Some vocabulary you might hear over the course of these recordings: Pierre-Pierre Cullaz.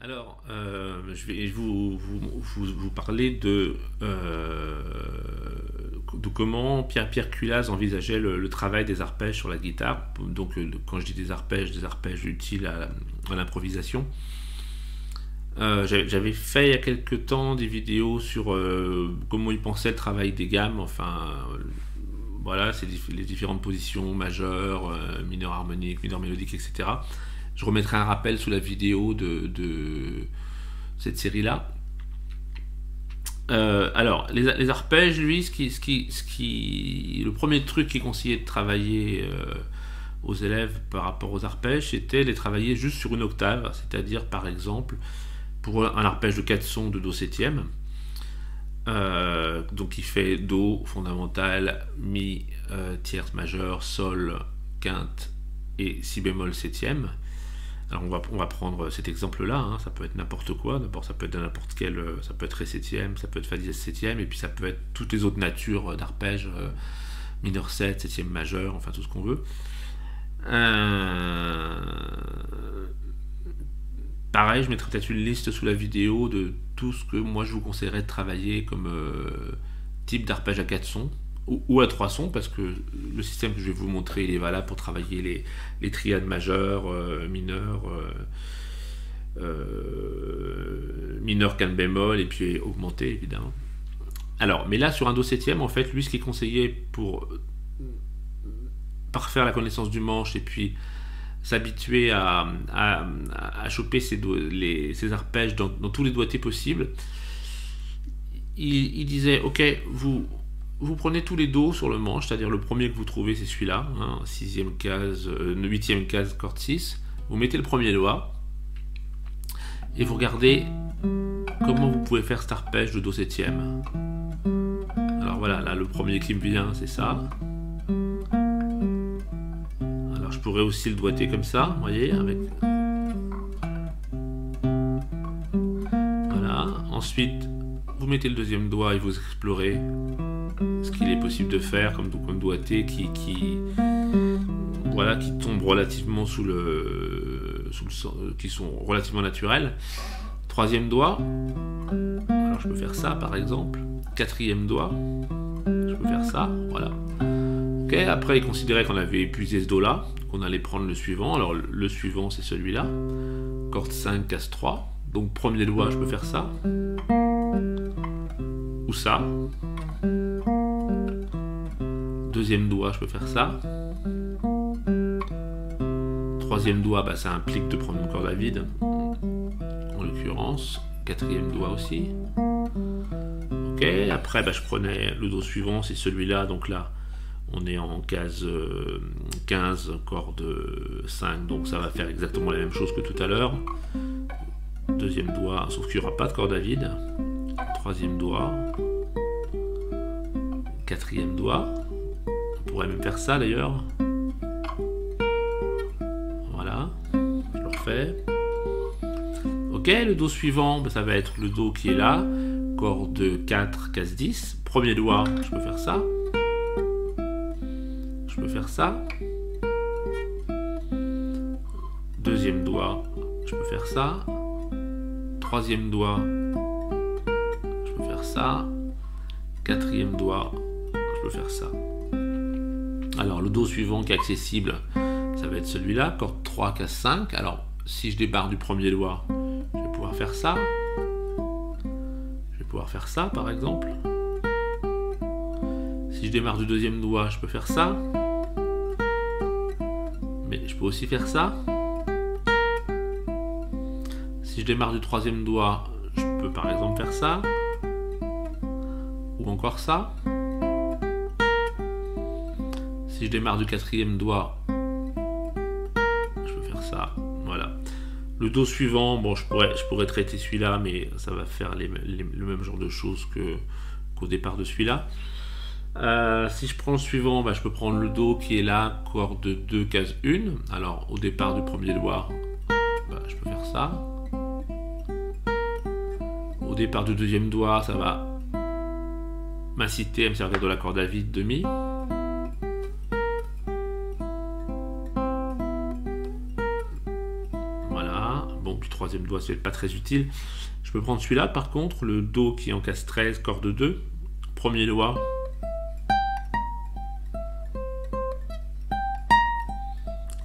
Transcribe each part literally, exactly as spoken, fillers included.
Alors, euh, je vais vous, vous, vous, vous parler de, euh, de comment Pierre-Pierre Cullaz envisageait le, le travail des arpèges sur la guitare. Donc, quand je dis des arpèges, des arpèges utiles à, à l'improvisation. Euh, J'avais fait il y a quelques temps des vidéos sur euh, comment il pensait le travail des gammes. Enfin, euh, voilà, c'est les différentes positions majeures, euh, mineures harmoniques, mineures mélodiques, et cetera. Je remettrai un rappel sous la vidéo de, de cette série-là. Euh, alors, les, les arpèges, lui, ce qui, ce qui, ce qui, le premier truc qu'il conseillait de travailler euh, aux élèves par rapport aux arpèges, c'était les travailler juste sur une octave, c'est-à-dire, par exemple, pour un arpège de quatre sons de Do septième, euh, donc qui fait Do fondamental, Mi, euh, tierce majeure, Sol, quinte et Si bémol septième. Alors on va, on va prendre cet exemple-là, hein, ça peut être n'importe quoi. D'abord ça peut être n'importe quel, ça peut être Ré septième, ça peut être Fa dièse septième, et puis ça peut être toutes les autres natures d'arpèges, euh, mineur sept, septième majeur, enfin tout ce qu'on veut. Euh... Pareil, je mettrai peut-être une liste sous la vidéo de tout ce que moi je vous conseillerais de travailler comme euh, type d'arpège à quatre sons, ou, ou à trois sons, parce que le système que je vais vous montrer, il est valable pour travailler les, les triades majeures, euh, mineures, euh, euh, mineures, quinte bémol, et puis augmentées, évidemment. Alors, mais là, sur un Do septième, en fait, lui, ce qui est conseillé pour parfaire la connaissance du manche, et puis s'habituer à, à, à choper ses, do, les, ses arpèges dans, dans tous les doigtés possibles, il, il disait, ok, vous... Vous prenez tous les dos sur le manche, c'est-à-dire le premier que vous trouvez, c'est celui-là, hein, sixième case, euh, huitième case, corde six. Vous mettez le premier doigt et vous regardez comment vous pouvez faire cet arpège de Do septième. Alors voilà, là le premier qui me vient, c'est ça. Alors je pourrais aussi le doigter comme ça, vous voyez, avec. Voilà. Ensuite, vous mettez le deuxième doigt et vous explorez ce qu'il est possible de faire comme, comme doigté qui, qui, voilà, qui tombe relativement sous le, sous le qui sont relativement naturels. Troisième doigt, alors je peux faire ça par exemple. Quatrième doigt, je peux faire ça, voilà. Ok, après il considérait qu'on avait épuisé ce do là, qu'on allait prendre le suivant. Alors le suivant c'est celui-là, corde cinq, case trois. Donc premier doigt, je peux faire ça ou ça. Deuxième doigt, je peux faire ça. Troisième doigt, bah, ça implique de prendre une corde à vide, en l'occurrence. Quatrième doigt aussi. Ok, après, bah, je prenais le do suivant, c'est celui-là. Donc là, on est en case euh, quinze, corde cinq. Donc ça va faire exactement la même chose que tout à l'heure. Deuxième doigt, sauf qu'il n'y aura pas de corde à vide. Troisième doigt. Quatrième doigt. On pourrait même faire ça d'ailleurs. Voilà, je le refais. Ok, le do suivant, ben, ça va être le do qui est là. Corde quatre, case dix. Premier doigt, je peux faire ça. Je peux faire ça. Deuxième doigt, je peux faire ça. Troisième doigt, je peux faire ça. Quatrième doigt, je peux faire ça. Alors le do suivant qui est accessible, ça va être celui-là, corde trois, case cinq. Alors si je débarre du premier doigt, je vais pouvoir faire ça. Je vais pouvoir faire ça par exemple. Si je démarre du deuxième doigt, je peux faire ça. Mais je peux aussi faire ça. Si je démarre du troisième doigt, je peux par exemple faire ça. Ou encore ça. Si je démarre du quatrième doigt, je peux faire ça, voilà. Le do suivant, bon, je pourrais, je pourrais traiter celui-là, mais ça va faire les, les, le même genre de choses qu'au départ de celui-là. Euh, si je prends le suivant, bah, je peux prendre le do qui est là, corde deux, case un. Alors, au départ du premier doigt, bah, je peux faire ça. départ du deuxième doigt, ça va m'inciter à me servir de la corde à vide de mi. Voilà, bon, le troisième doigt, c'est pas très utile. Je peux prendre celui-là, par contre, le do qui est en case treize, corde deux, premier doigt.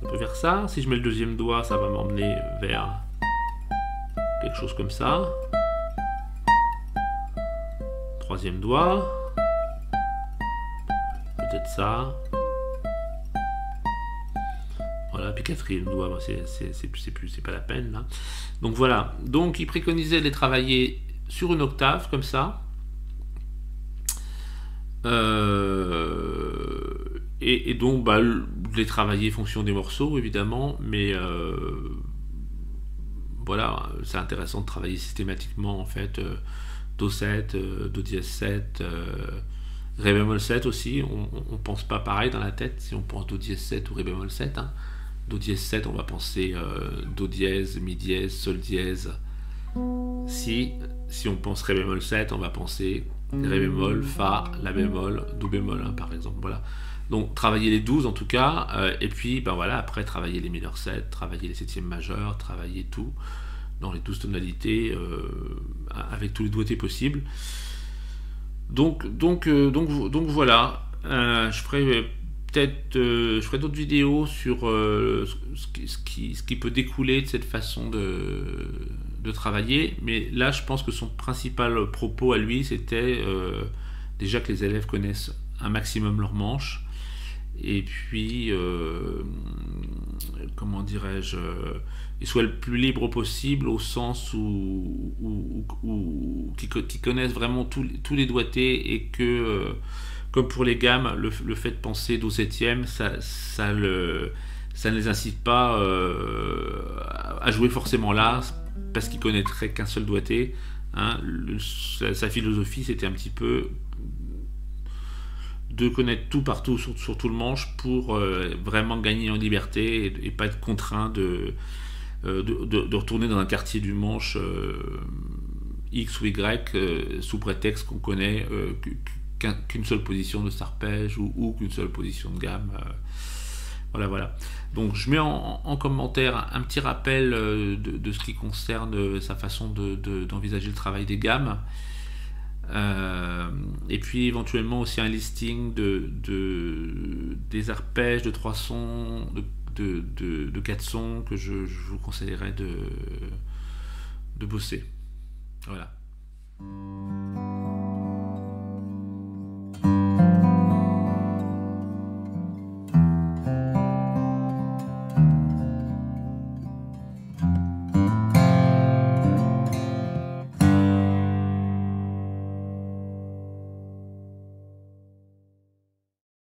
Ça peut faire ça. Si je mets le deuxième doigt, ça va m'emmener vers quelque chose comme ça. Troisième doigt. Peut-être ça. Voilà, puis quatrième doigt, c'est pas la peine là. Donc voilà, donc il préconisait de les travailler sur une octave, comme ça. Euh, et, et donc bah, les travailler en fonction des morceaux, évidemment, mais euh, voilà, c'est intéressant de travailler systématiquement en fait. Euh, Do sept, euh, Do dièse sept, euh, Ré bémol sept aussi. On ne pense pas pareil dans la tête si on pense Do dièse sept ou Ré bémol sept. Hein. Do dièse sept, on va penser euh, Do dièse, Mi dièse, Sol dièse. Si, si on pense Ré bémol sept, on va penser Ré bémol, Fa, La bémol, Do bémol, hein, par exemple. Voilà. Donc travailler les douze en tout cas, euh, et puis ben voilà, après travailler les mineurs sept, travailler les septièmes majeurs, travailler tout. Dans les douze tonalités, euh, avec tous les doigtés possibles. Donc, donc, euh, donc, donc voilà, euh, je ferai peut-être euh, d'autres vidéos sur euh, ce, qui, ce, qui, ce qui peut découler de cette façon de, de travailler, mais là je pense que son principal propos à lui, c'était euh, déjà que les élèves connaissent un maximum leurs manches, et puis euh, comment dirais-je, ils soient le plus libres possible au sens où, où, où, où qui, qui connaissent vraiment tous, tous les doigtés, et que euh, comme pour les gammes, le, le fait de penser do septième, ça, ça, le, ça ne les incite pas euh, à jouer forcément là parce qu'ils connaîtraient qu'un seul doigté, hein. Le, sa, sa philosophie, c'était un petit peu de connaître tout partout sur, sur tout le manche pour euh, vraiment gagner en liberté et, et pas être contraint de, euh, de, de, de retourner dans un quartier du manche euh, X ou Y euh, sous prétexte qu'on connaît euh, qu'un, qu'une seule position de sarpège ou, ou qu'une seule position de gamme. Euh, voilà, voilà. Donc je mets en, en commentaire un petit rappel de, de ce qui concerne sa façon de, de, d'envisager le travail des gammes. Euh, et puis éventuellement aussi un listing de, de des arpèges de trois sons, de, de, de, de quatre sons que je, je vous conseillerais de, de bosser. Voilà.